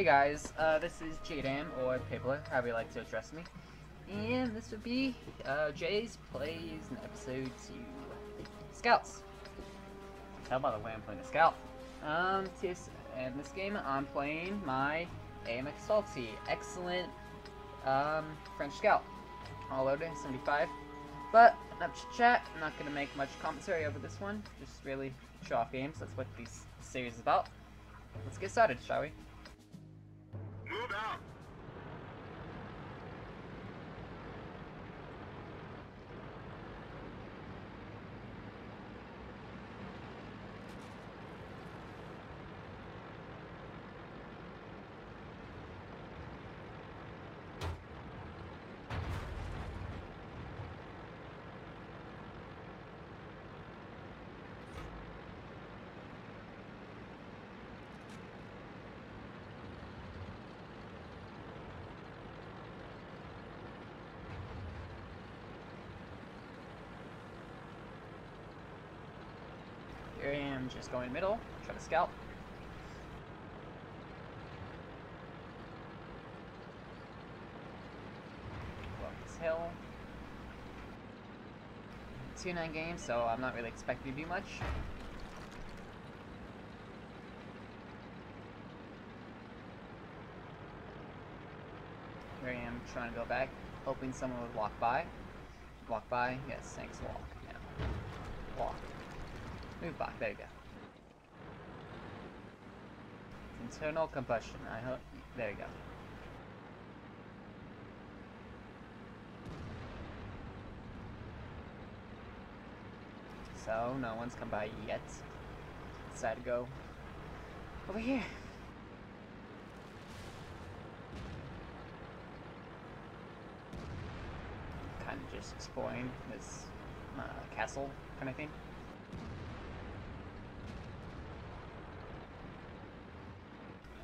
Hey guys, this is JDAM, or Pibbler, however you like to address me. And this would be Jay's Plays in Episode 2. Scouts. Tell by the way I'm playing a scout. In this game I'm playing my AMX Salty. Excellent French scout. All loaded, 75. But, enough to chat. I'm not going to make much commentary over this one. Just really show off games. That's what this series is about. Let's get started, shall we? Move out. Here I am, just going middle, try to scout. Go up this hill. 2-9 game, so I'm not really expecting to do much. Here I am, trying to go back, hoping someone would walk by. Walk by, yes, thanks, walk. Yeah. Walk. Move back, there you go. Internal combustion, I hope. There you go. So, no one's come by yet. Decide to go over here. Kind of just exploring this castle kind of thing.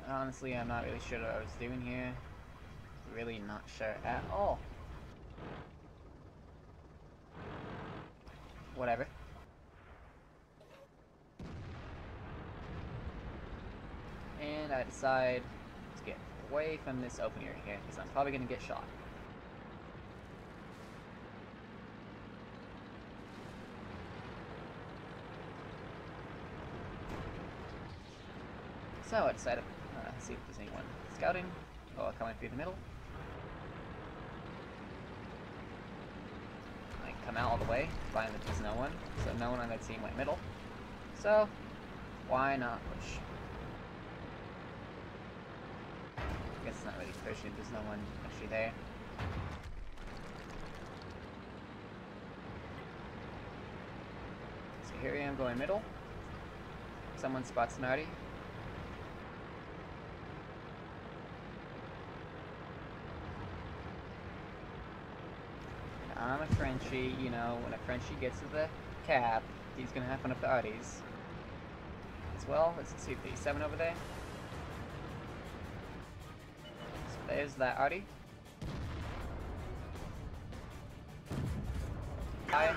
Honestly, I'm not really sure what I was doing here. Really not sure at all. Whatever. And I decide to get away from this open area here, because I'm probably going to get shot. So I decided to see if there's anyone scouting, or coming through the middle. I come out all the way, find that there's no one, so no one on that team went middle. So, why not push? I guess it's not really pushing, there's no one actually there. So here I am going middle. Someone spots Nardi. I'm a Frenchie, you know, when a Frenchie gets to the cab, he's gonna have one of the Audis. As well, there's a T37 over there. So there's that Audi. Fire.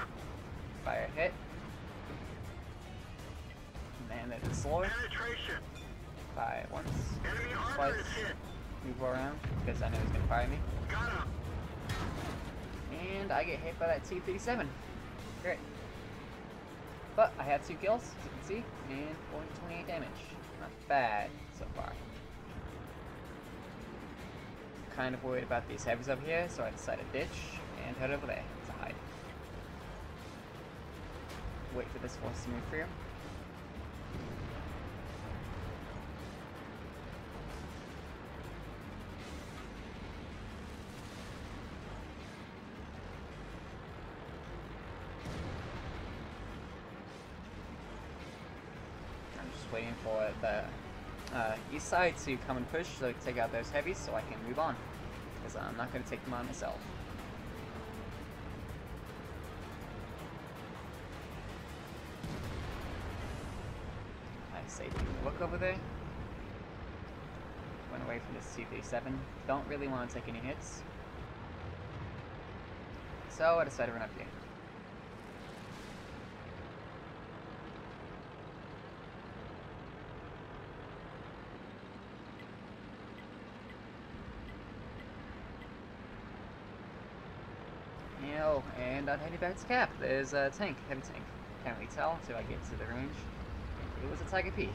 Fire hit. And then there's a slower. Fire once. Twice. Move around, because I know he's gonna fire me. And I get hit by that T37. Great. But I had 2 kills, as you can see, and 428 damage. Not bad so far. Kind of worried about these heavies up here, so I decided to ditch and head over there to hide. Wait for this force to move through. Waiting for the east side to come and push, so take out those heavies so I can move on, because I'm not going to take them on myself. I say look over there. Went away from this T37. Don't really want to take any hits, so I decided to run up here. well, and unhanded back to cap. There's a tank, heavy tank. Can't really tell until I get to the range. It was a Tiger P.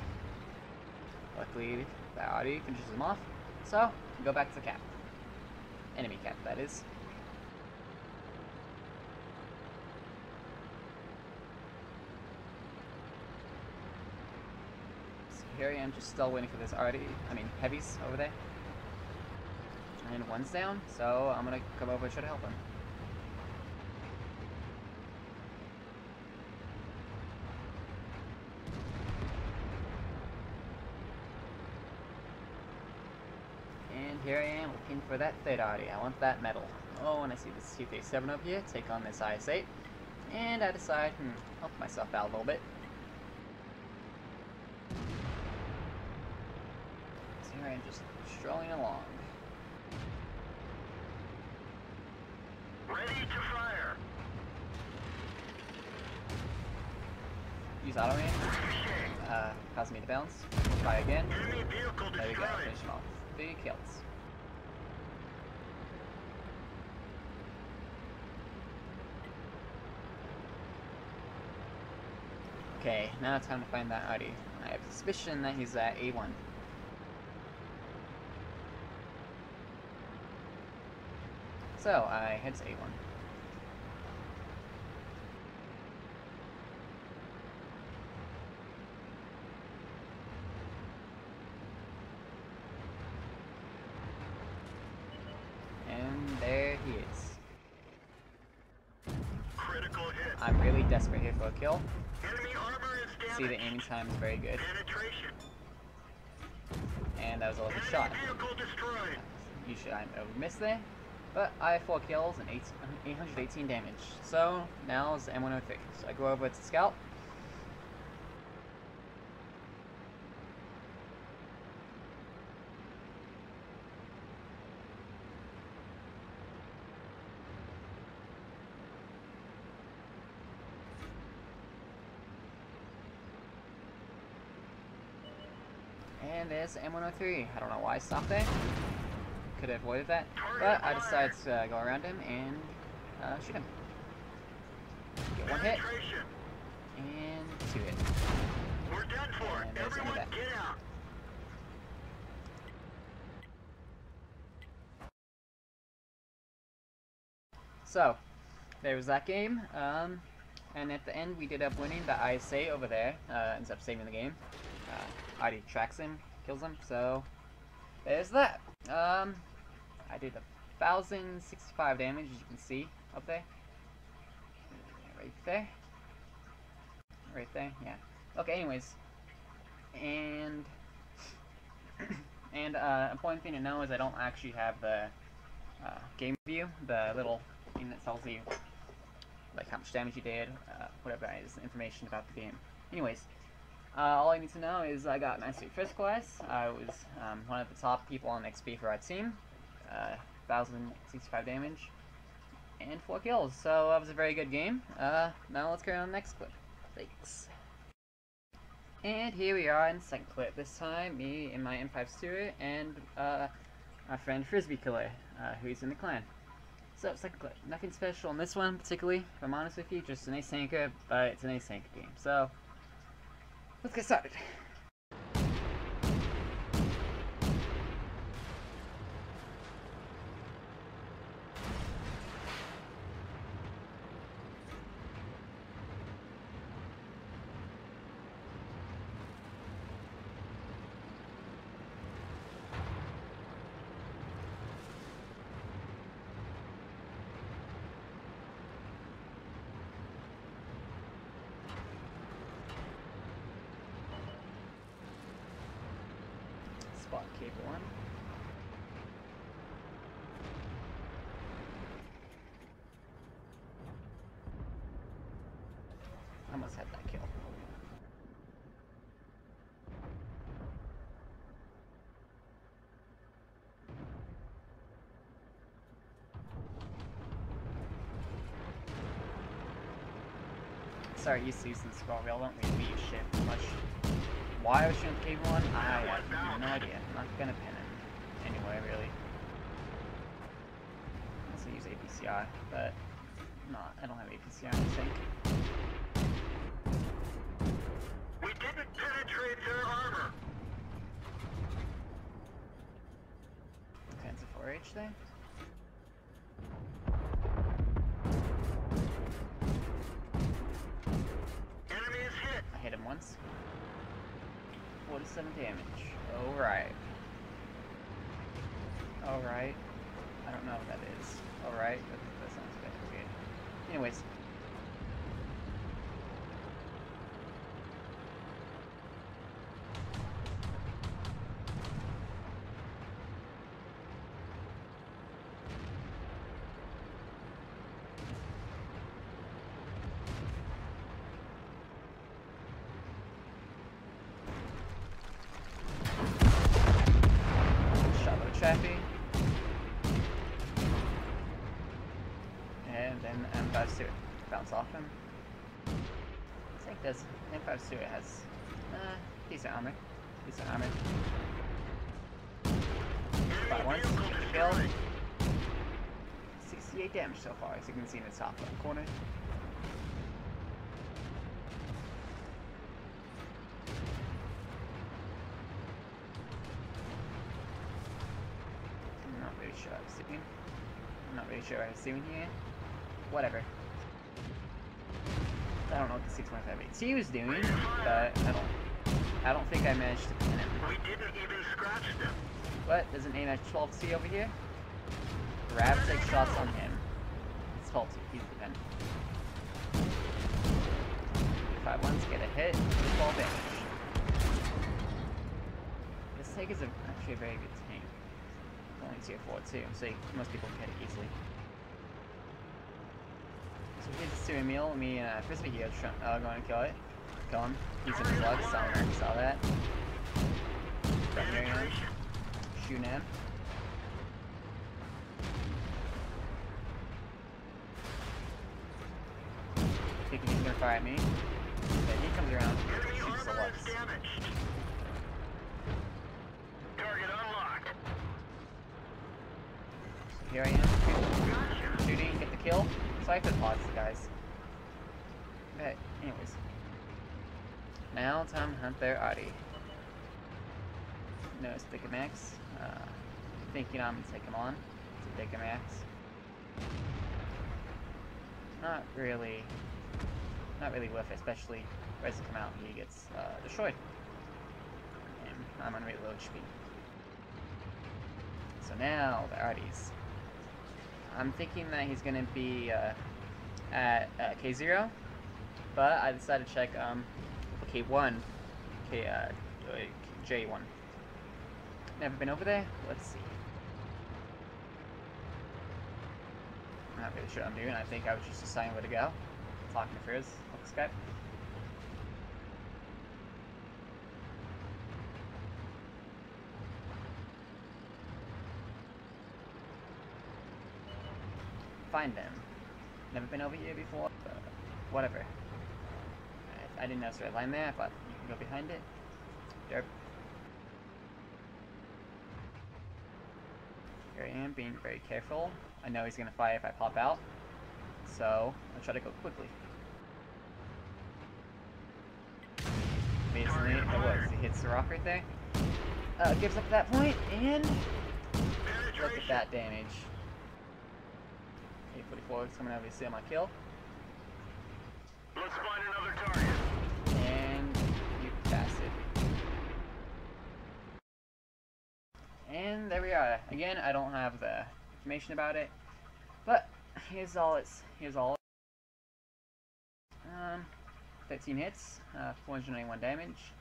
Luckily, the Audi finishes him off, so go back to the cap. Enemy cap, that is. So here I am, just still waiting for this heavies over there. And one's down, so I'm gonna come over and try to help him. And here I am looking for that Theta Audi. I want that metal. Oh, and I see this T37 up here, take on this IS-8. And I decide, help myself out a little bit. So here I am just strolling along. Ready to fire. Use auto aim. Cause me to bounce. We'll try again. There we go. Finish him off. 3 kills. Okay, now it's time to find that Audi. I have a suspicion that he's at A1. So, I head to A1. And there he is. Critical hit. I'm really desperate here for a kill. Enemy armor is damaged. See, the aiming time is very good. Penetration. And that was a little shot. Usually I'm over miss there. But I have 4 kills and 818 damage. So now is the M103. So I go over to scout. And there's the M103. I don't know why I stopped there. Could have avoided that, but I decided to go around him and shoot him. Get 1 hit and 2 hits. We're done for. And there's everyone get out. So there was that game, and at the end we did up winning. The ISA over there ends up saving the game. ID tracks him, kills him. So there's that. I did 1,065 damage, as you can see up there. Right there, yeah. Okay, anyways. And important thing to know is I don't actually have the game view, the little thing that tells you like how much damage you did, whatever that is, information about the game. Anyways. All I need to know is I got my first class. I was one of the top people on XP for our team. 1,065 damage and 4 kills. So that was a very good game. Now let's carry on the next clip. Thanks. And here we are in the second clip. This time, me and my M5 Stuart and our friend Frisbee Killer, who's in the clan. So second clip. Nothing special in this one particularly. If I'm honest with you, just an ace anchor, but it's an ace anchor game. So. Let's get started. Spot cave 1. I almost had that kill. Sorry, used to use the scroll wheel. I don't really use shit much. Why I was shooting cave 1? I have no idea. I'm not gonna pin it anyway, really. I also use APCR, but No, I don't have APCR, I don't think. We didn't penetrate their armor. Okay, it's a 4H thing. Enemy is hit. I hit him once. 47 damage. Alright. Alright. I don't know what that is. Alright, but that sounds bad. Okay. Anyways. M5 Stuart bounce off him. I think this M5 Stuart has decent armor. Decent armor. But once, kill. 68 damage so far, as you can see in the top left corner. I'm not really sure I've seen. I'm not really sure I've seen here. Whatever. I don't know what the C258C was doing, but I don't think I managed to pin him. We didn't even scratch them. What? There's an AMX 12C over here? Grab, take shots on him. It's faulty, he's the pen. 5-1's get a hit, 12 damage. This tank is actually a very good tank. It's only tier 4 too, so most people can hit it easily. So here's the steering wheel, me and Frisbee Killer going to kill it. Kill him. He's in his luck, so I don't know if you saw that. Shooting him. Thinking he's going to fire at me. But he comes around and shoots the lux. Target unlocked. So here I am. Shooting, get the kill. So I could pause the guys. But anyways. Now time to hunt their Audi. No, it's Digamax. Thinking I'm gonna take him on. It's a Digamax. Not really worth it, especially as it come out and he gets destroyed. And I'm on reload speed. So now the Audis. I'm thinking that he's going to be at K0, but I decided to check K1, J1. Never been over there? Let's see. I'm not really sure what I'm doing. I think I was just deciding where to go. Talking to Frizz on Skype. Find them. Never been over here before, but whatever. I didn't know there's a red line there, but you can go behind it. Derp. Here I am, being very careful. I know he's gonna fire if I pop out, so I'll try to go quickly. Amazingly, it works. He hits the rock right there. Gives up at that point, and look at that damage. 44 coming over to see my kill. Let's find another target. And you pass it. And there we are. Again, I don't have the information about it, but here's all. 13 hits, 491 damage.